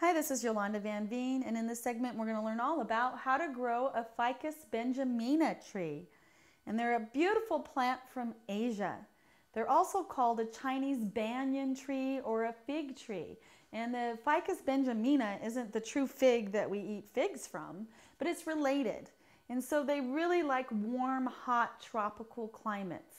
Hi, this is Yolanda Van Veen, and in this segment we're going to learn all about how to grow a Ficus Benjamina tree. And they're a beautiful plant from Asia. They're also called a Chinese banyan tree or a fig tree. And the Ficus Benjamina isn't the true fig that we eat figs from, but it's related. And so they really like warm, hot, tropical climates.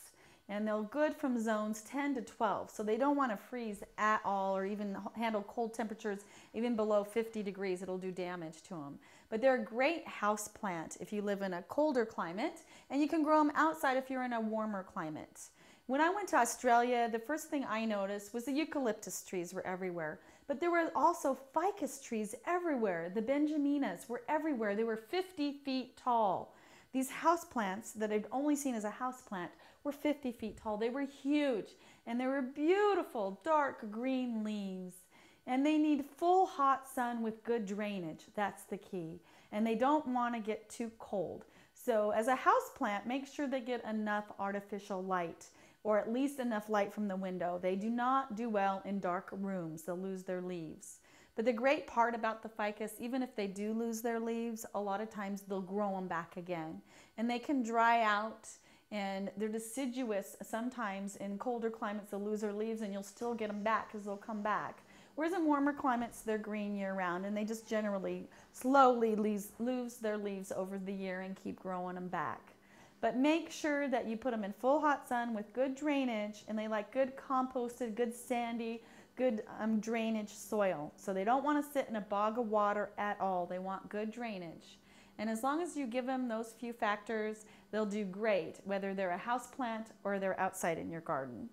And they're good from zones 10 to 12. So they don't want to freeze at all or even handle cold temperatures, even below 50 degrees. It'll do damage to them. But they're a great house plant if you live in a colder climate, and you can grow them outside if you're in a warmer climate. When I went to Australia, the first thing I noticed was the eucalyptus trees were everywhere, but there were also ficus trees everywhere. The Benjaminas were everywhere. They were 50 feet tall. These houseplants that I'd only seen as a houseplant were 50 feet tall. They were huge, and they were beautiful, dark green leaves. And they need full hot sun with good drainage. That's the key. And they don't want to get too cold. So as a houseplant, make sure they get enough artificial light, or at least enough light from the window. They do not do well in dark rooms. They'll lose their leaves. But the great part about the ficus, even if they do lose their leaves, a lot of times they'll grow them back again. And they can dry out, and they're deciduous. Sometimes in colder climates they'll lose their leaves and you'll still get them back because they'll come back. Whereas in warmer climates they're green year round, and they just generally slowly lose their leaves over the year and keep growing them back. But make sure that you put them in full hot sun with good drainage, and they like good composted, good sandy, good drainage soil. So they don't want to sit in a bog of water at all. They want good drainage. And as long as you give them those few factors, they'll do great, whether they're a houseplant or they're outside in your garden.